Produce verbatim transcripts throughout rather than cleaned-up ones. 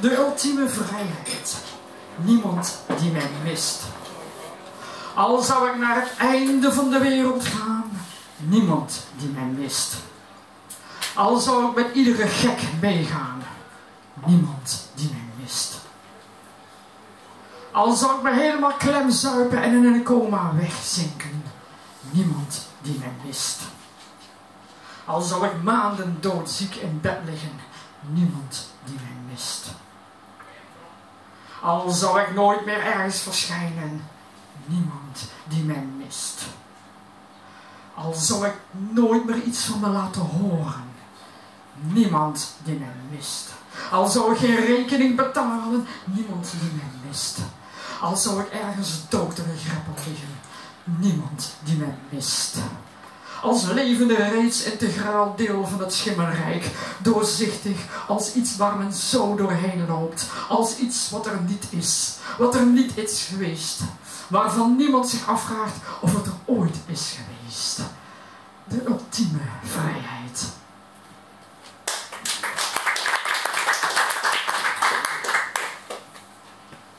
De ultieme vrijheid. Niemand die mij mist. Al zou ik naar het einde van de wereld gaan, niemand die mij mist. Al zou ik met iedere gek meegaan, niemand die mij mist. Al zou ik me helemaal klemzuipen en in een coma wegzinken, niemand die mij mist. Al zou ik maanden doodziek in bed liggen, niemand die mij mist. Al zou ik nooit meer ergens verschijnen, niemand die mij mist. Al zou ik nooit meer iets van me laten horen, niemand die mij mist. Al zou ik geen rekening betalen, niemand die mij mist. Al zou ik ergens dood in een greppel liggen, niemand die mij mist. Als levende reeds integraal deel van het schimmelrijk, doorzichtig als iets waar men zo doorheen loopt, als iets wat er niet is, wat er niet is geweest, waarvan niemand zich afvraagt of het er ooit is geweest. De ultieme vrijheid.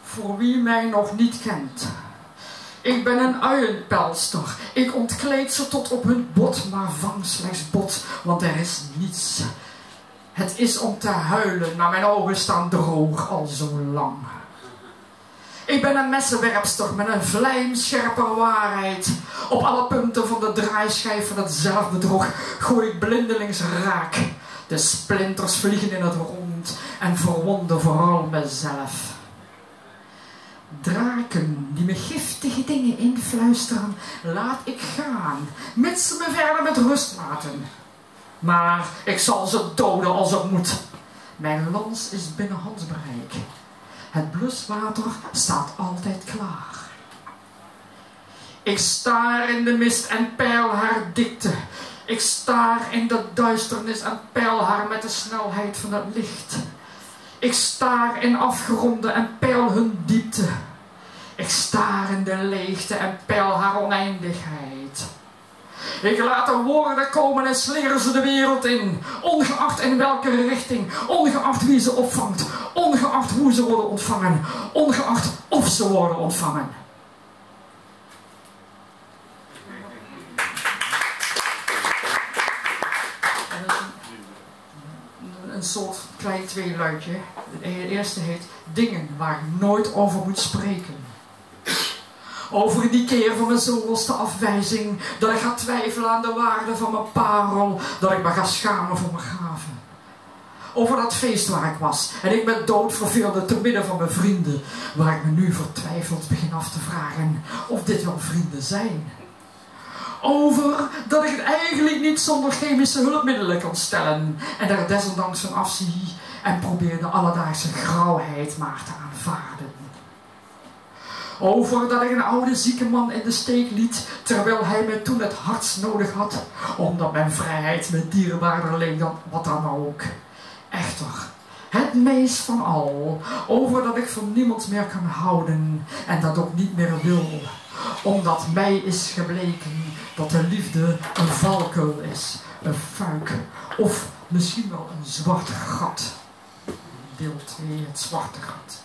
Voor wie mij nog niet kent. Ik ben een uienpelster. Ik ontkleed ze tot op hun bot, maar vang slechts bot, want er is niets. Het is om te huilen, maar mijn ogen staan droog al zo lang. Ik ben een messenwerpster met een vlijmscherpe waarheid. Op alle punten van de draaischijf van het zelfbedrog gooi ik blindelings raak. De splinters vliegen in het rond en verwonden vooral mezelf. Draken die me giftige dingen influisteren, laat ik gaan, mits ze me verder met rust laten. Maar ik zal ze doden als het moet. Mijn lans is binnen handbereik. Het bluswater staat altijd klaar. Ik staar in de mist en peil haar dikte. Ik staar in de duisternis en peil haar met de snelheid van het licht. Ik staar in afgronden en peil hun diepte. Ik staar in de leegte en peil haar oneindigheid. Ik laat de woorden komen en slingeren ze de wereld in. Ongeacht in welke richting, ongeacht wie ze opvangt, ongeacht hoe ze worden ontvangen, ongeacht of ze worden ontvangen. Een soort klein tweeluidje. Het eerste heet dingen waar ik nooit over moet spreken. Over die keer van mijn zoveelste afwijzing, dat ik ga twijfelen aan de waarde van mijn parel, dat ik me ga schamen voor mijn gaven. Over dat feest waar ik was en ik me dood verveelde te midden van mijn vrienden, waar ik me nu vertwijfeld begin af te vragen of dit wel vrienden zijn. Over dat ik het eigenlijk niet zonder chemische hulpmiddelen kan stellen en daar desondanks van afzie en probeer de alledaagse grauwheid maar te aanvaarden. Over dat ik een oude zieke man in de steek liet terwijl hij mij toen het hardst nodig had, omdat mijn vrijheid me dierbaarder leek dan wat dan ook. Echter, het meest van al, over dat ik van niemand meer kan houden en dat ook niet meer wil, omdat mij is gebleken dat de liefde een valkuil is, een fuik of misschien wel een zwart gat. Deel twee, het zwarte gat.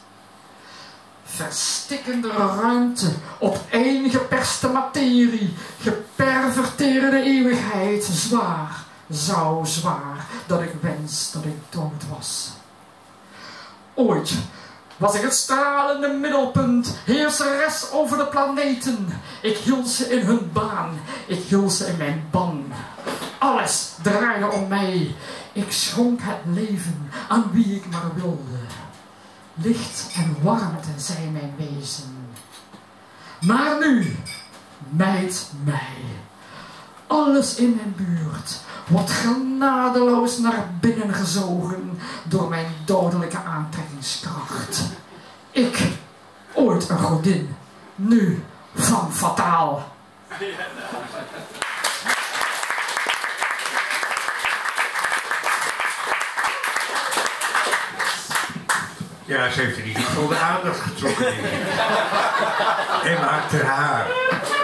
Verstikkende ruimte, opeengeperste materie, geperverteerde eeuwigheid, zwaar, zo zwaar, dat ik wens dat ik dood was. Ooit was ik het stralende middelpunt, heerseres over de planeten. Ik hield ze in hun baan, ik hield ze in mijn ban. Alles draaide om mij. Ik schonk het leven aan wie ik maar wilde. Licht en warmte zijn mijn wezen. Maar nu, mijt mij. Alles in mijn buurt wordt genadeloos naar binnen gezogen door mijn dodelijke aantrekkingskracht. Ik, ooit een godin, nu van fataal. Ja, ze heeft er niet veel de aandacht getrokken. M A ter Haar.